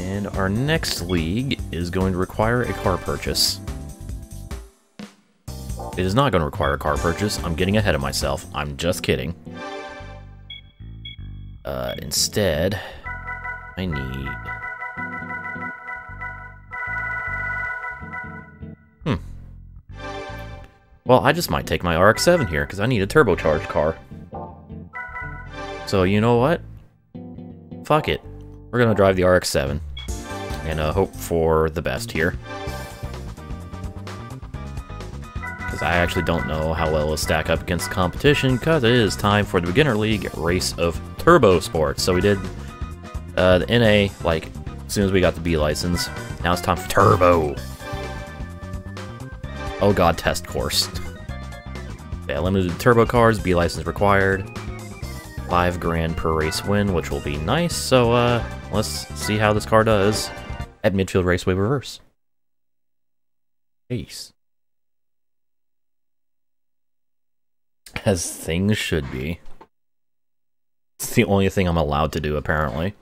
And our next league is going to require a car purchase. It is not going to require a car purchase. I'm getting ahead of myself. I'm just kidding. Instead, I need... Well, I just might take my RX-7 here, because I need a turbocharged car. So, you know what? Fuck it. We're going to drive the RX-7. And hope for the best here. I actually don't know how well it'll stack up against competition, because it is time for the Beginner League race of Turbo Sports. So we did the NA, like, as soon as we got the B license. Now it's time for Turbo. Oh god, test course. Yeah, limited turbo cars, B license required. $5 grand per race win, which will be nice. So let's see how this car does at Midfield Raceway Reverse. Peace. As things should be. It's the only thing I'm allowed to do, apparently.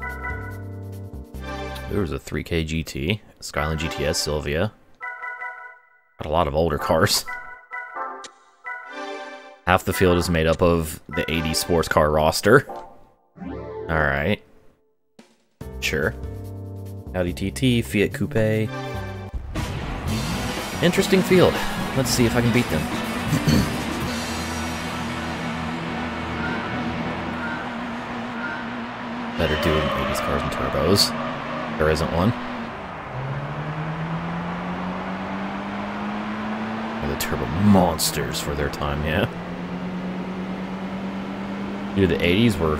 There was a 3K GT, Skyland GTS, Sylvia. Got a lot of older cars. Half the field is made up of the 80s sports car roster. Alright. Sure. Audi TT, Fiat Coupe. Interesting field. Let's see if I can beat them. Better do it in 80s cars and turbos. There isn't one. They're the turbo monsters for their time, yeah. Dude, the 80s were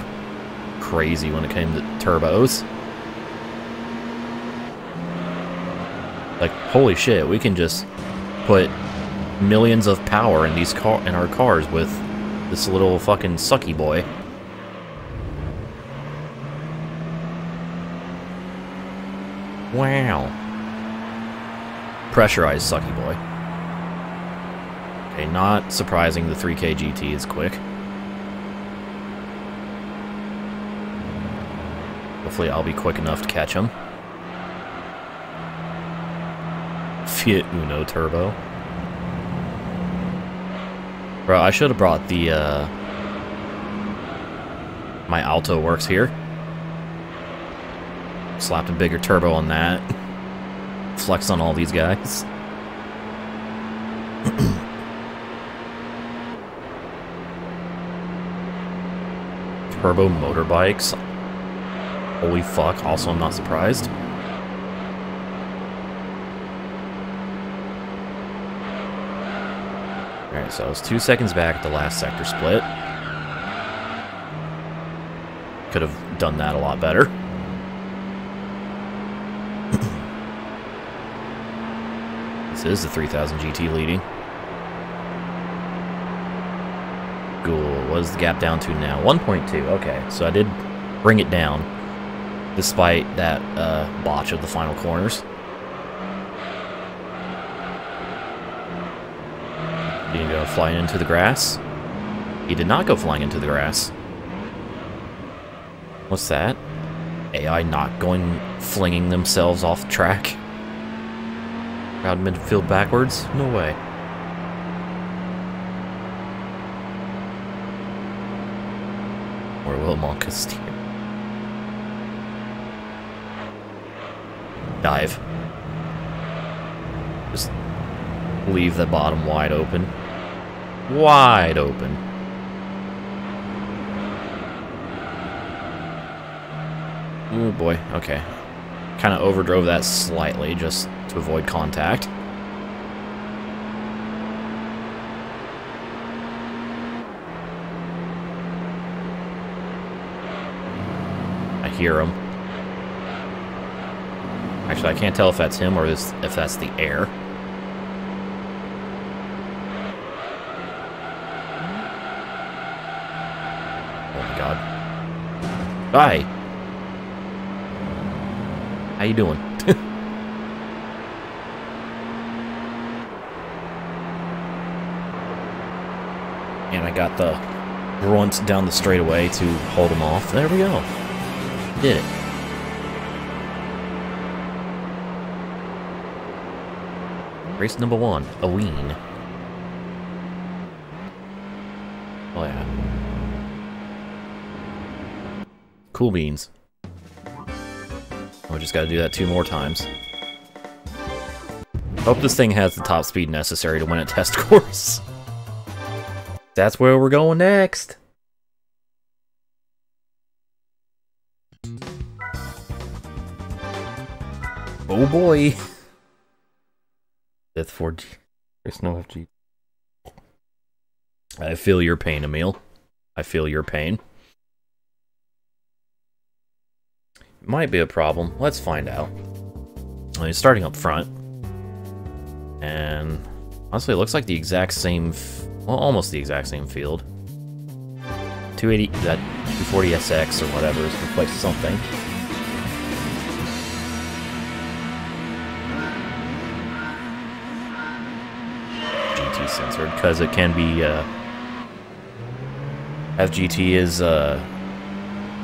crazy when it came to turbos. Like, holy shit, we can just put millions of power in these in our cars with this little fucking sucky boy. Wow. Pressurized sucky boy. Okay, not surprising the 3K GT is quick. Hopefully I'll be quick enough to catch him. Fiat Uno Turbo. Bro, I should have brought the, my Alto works here. Slapped a bigger turbo on that. Flex on all these guys. Turbo motorbikes. Holy fuck, also I'm not surprised. Alright, so I was 2 seconds back at the last sector split. Could have done that a lot better. This is the 3000 GT leading. Cool. What is the gap down to now? 1.2. Okay, so I did bring it down, despite that botch of the final corners. Did he go flying into the grass? He did not go flying into the grass. What's that? AI not going flinging themselves off track. Crowd midfield backwards? No way. Or will Monk steer? Dive. Just leave the bottom wide open. Wide open. Oh boy, okay. Kind of overdrove that slightly, just to avoid contact. I hear him. Actually, I can't tell if that's him or if that's the air. Oh my god. Hi! How you doing? And I got the grunt down the straightaway to hold him off. There we go. Did it. Race number one, Oween. Oh yeah. Cool beans. We just gotta do that 2 more times. Hope this thing has the top speed necessary to win a test course. That's where we're going next. Oh boy. That's 4G. It's no FG. I feel your pain, Emil. I feel your pain. Might be a problem. Let's find out. I mean, starting up front. And honestly, it looks like the exact same, well, almost the exact same field. 280, that 240SX or whatever is replaced something. GT censored, because it can be, FGT is,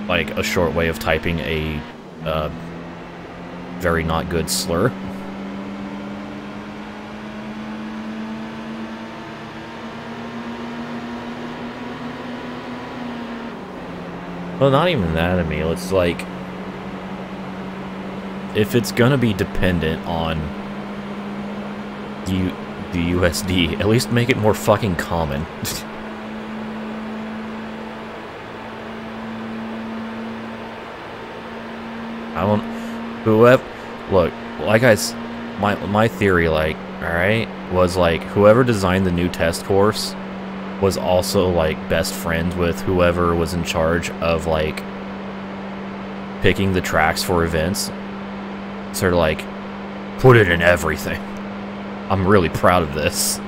like a short way of typing a very not good slur. Well, not even that, Emil. It's like, if it's gonna be dependent on the USD, at least make it more fucking common. I don't, whoever, look, like my theory, like, alright, was like, whoever designed the new test course was also, like, best friends with whoever was in charge of, like, picking the tracks for events. Sort of like, put it in everything. I'm really proud of this.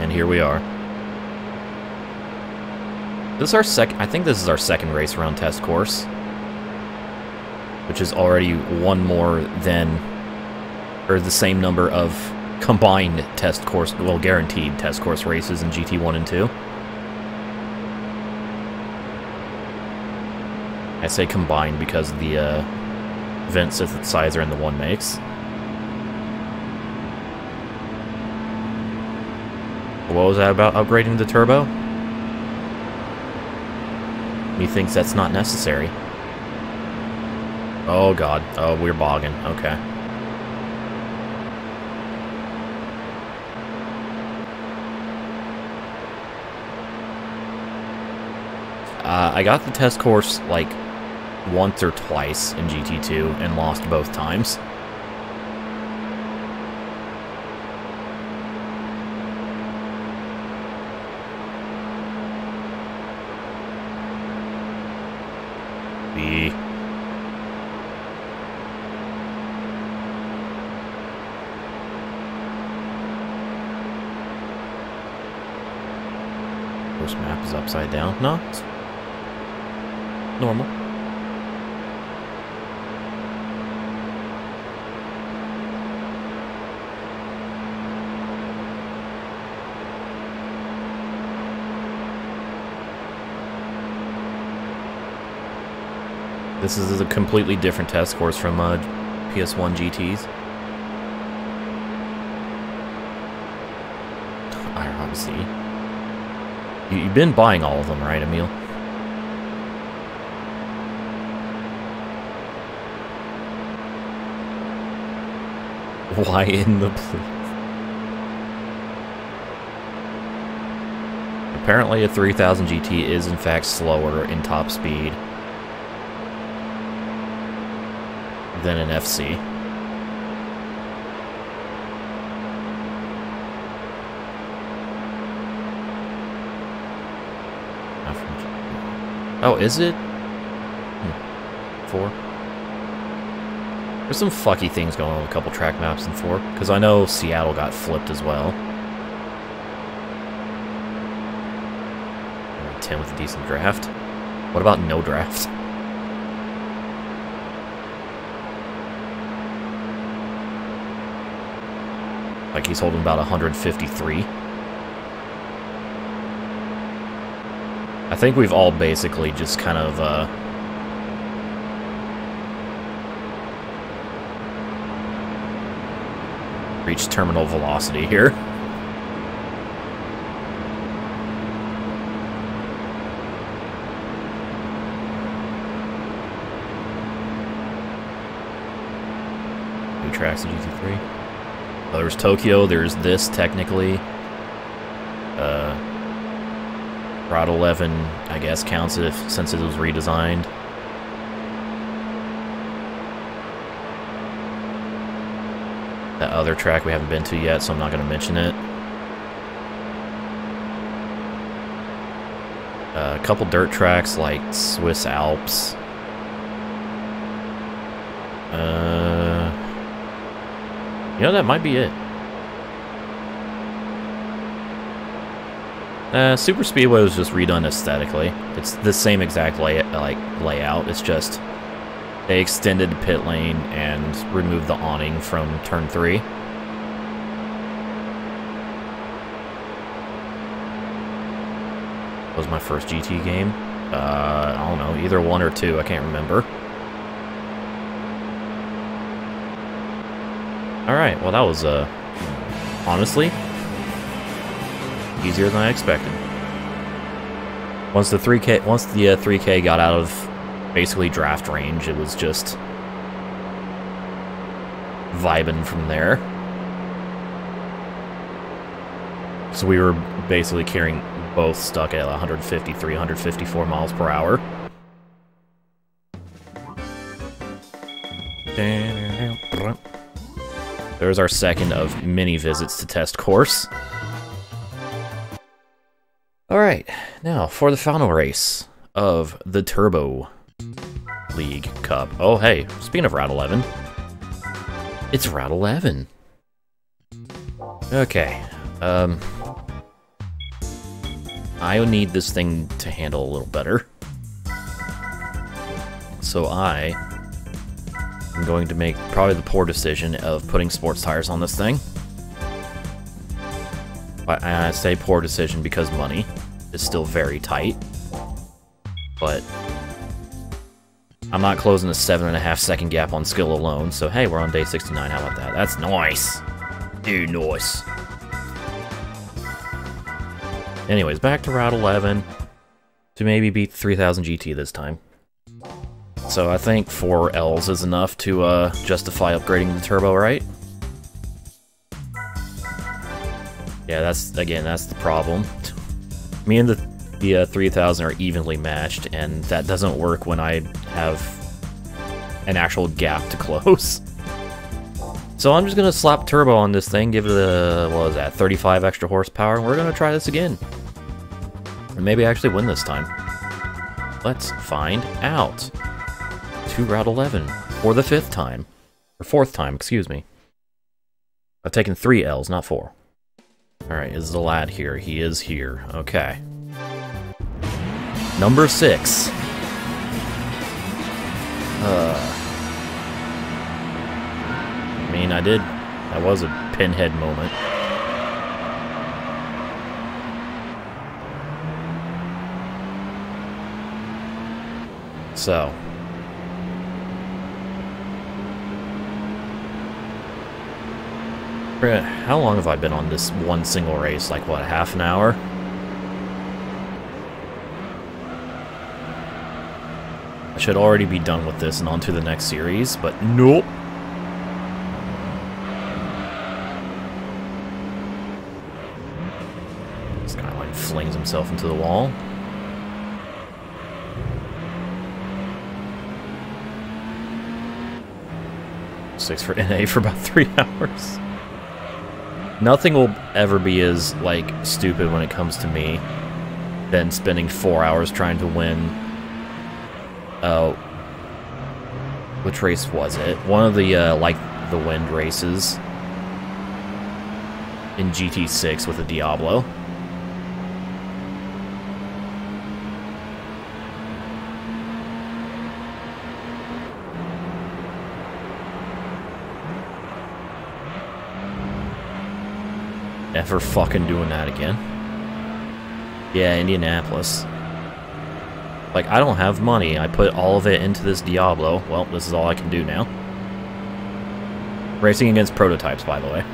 And here we are. This is our I think this is our second race around test course, which is already one more than, or the same number of combined test course, well, guaranteed test course races in GT1 and 2. I say combined because of the event synthesizer and the one makes. What was that about upgrading the turbo? He thinks that's not necessary. Oh god. Oh, we're bogging. Okay. I got the test course like once or twice in GT2 and lost both times. Course map is upside down. No, it's normal. This is a completely different test course from PS1 GTs. IRC. You've been buying all of them, right, Emil? Why in the place? Apparently a 3000 GT is in fact slower in top speed than an FC. Oh, is it? 4? There's some fucky things going on with a couple track maps in 4, because I know Seattle got flipped as well. 10 with a decent draft. What about no draft? Like, he's holding about 153. I I think we've all basically just kind of reached terminal velocity here. New tracks to GT3. Well, there's Tokyo, there's this technically. Route 11, I guess, counts if since it was redesigned. That other track we haven't been to yet, so I'm not going to mention it. A couple dirt tracks like Swiss Alps. You know, that might be it. Super Speedway was just redone aesthetically. It's the same exact layout. It's just they extended pit lane and removed the awning from turn 3. What was my first GT game? I don't know, either 1 or 2. I can't remember. All right. Well, that was honestly easier than I expected. Once the 3K got out of basically draft range, it was just vibing from there. So we were basically carrying both stuck at 153, 154 miles per hour. There's our second of many visits to test course. Alright, now for the final race of the Turbo League Cup. Oh hey, speaking of Route 11, it's Route 11. Okay, I need this thing to handle a little better. So I am going to make probably the poor decision of putting sports tires on this thing. I say poor decision because money is still very tight, but I'm not closing a 7.5-second gap on skill alone, so hey, we're on day 69, how about that? That's nice! Dude, nice! Anyways, back to Route 11 to maybe beat 3000 GT this time. So I think 4 L's is enough to justify upgrading the turbo, right? Yeah, that's, again, that's the problem. Me and the 3000 are evenly matched, and that doesn't work when I have an actual gap to close. So I'm just going to slap turbo on this thing, give it a, what is that, 35 extra horsepower, and we're going to try this again. And maybe actually win this time. Let's find out. To Route 11 for the 5th time. Or 4th time, excuse me. I've taken 3 L's, not 4. Alright, is the lad here? He is here. Okay. Number 6. I mean, I did. That was a pinhead moment. So. How long have I been on this one single race? Like, what, half an hour? I should already be done with this and on to the next series, but nope. Skyline flings himself into the wall. Six for NA for about 3 hours. Nothing will ever be as, like, stupid when it comes to me than spending 4 hours trying to win, which race was it? One of the, like, the wind races in GT6 with a Diablo. Never fucking doing that again. Yeah, Indianapolis. Like, I don't have money. I put all of it into this Diablo. Well, this is all I can do now. Racing against prototypes, by the way.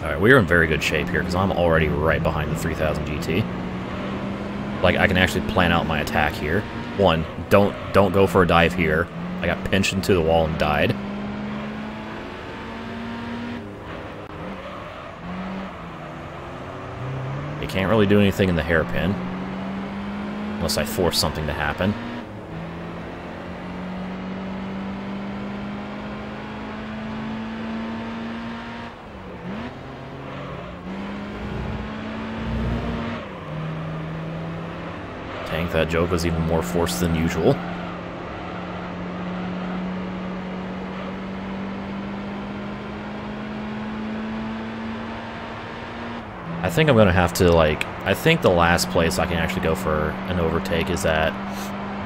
Alright, we are in very good shape here, because I'm already right behind the 3000 GT. Like, I can actually plan out my attack here. One, don't go for a dive here. I got pinched into the wall and died. You can't really do anything in the hairpin. Unless I force something to happen. Tank, that joke was even more forced than usual. I think I'm going to have to, like, I think the last place I can actually go for an overtake is that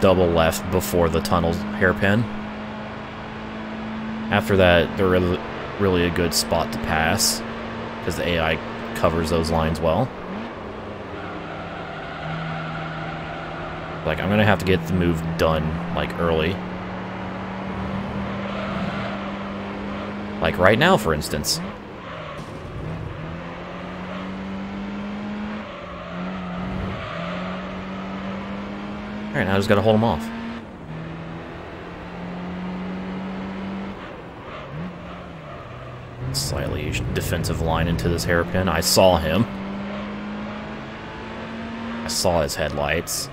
double left before the tunnel's hairpin. After that, they're really a good spot to pass, because the AI covers those lines well. Like, I'm going to have to get the move done, like, early. Like, right now, for instance. Alright, now I just gotta hold him off. Slightly defensive line into this hairpin. I saw him. I saw his headlights.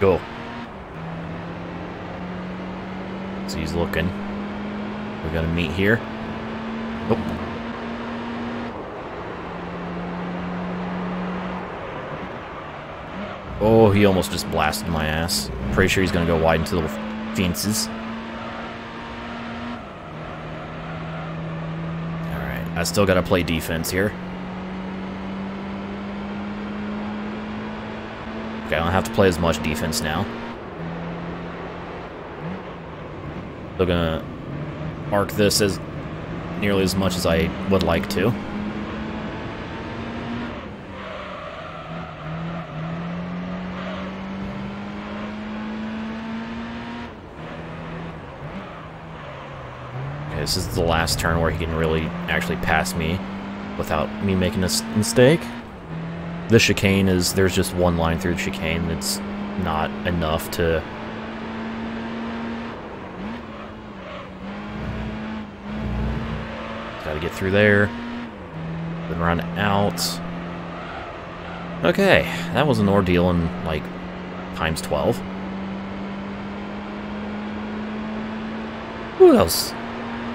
Go. So he's looking. We're gonna meet here. Oh. Oh, he almost just blasted my ass. Pretty sure he's gonna go wide into the fences. Alright, I still gotta play defense here. Okay, I don't have to play as much defense now. Still gonna arc this as nearly as much as I would like to. This is the last turn where he can really actually pass me without me making a mistake. The chicane is, there's just one line through the chicane that's not enough to... Gotta get through there. Then run out. Okay, that was an ordeal in, like, times 12. Who else?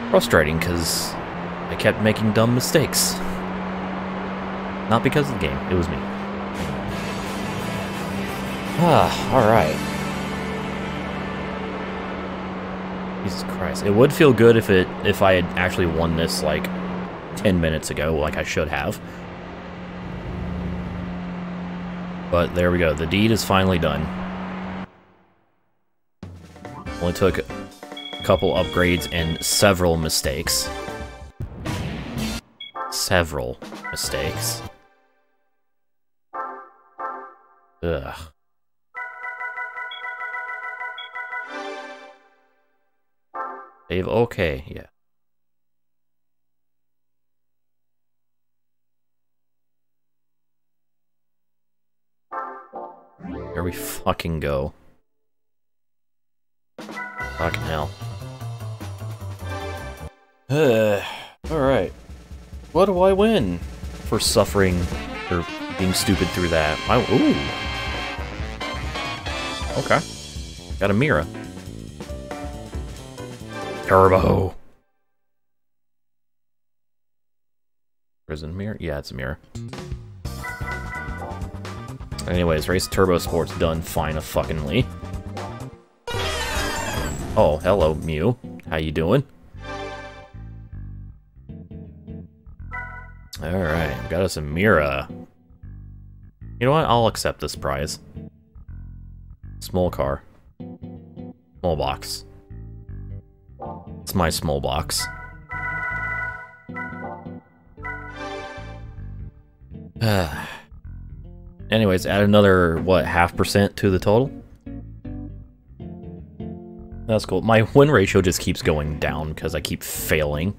Frustrating, because I kept making dumb mistakes. Not because of the game, it was me. Alright. Jesus Christ. It would feel good if I had actually won this, like, 10 minutes ago, like I should have. But there we go, the deed is finally done. Only took couple upgrades and several mistakes. Several mistakes. Ugh. Save okay, yeah. Here we fucking go. Fucking hell. Alright. What do I win for suffering or being stupid through that? Ooh. Okay. Got a Mira. Turbo. Is it a Mira? Yeah, it's a Mira. Anyways, race Turbo Sports done fine-a-fucking-ly. Oh, hello, Mew. How you doing? Alright, got us a Mira. You know what? I'll accept this prize. Small car. Small box. It's my small box. Anyways, add another, what, 0.5% to the total? That's cool. My win ratio just keeps going down because I keep failing.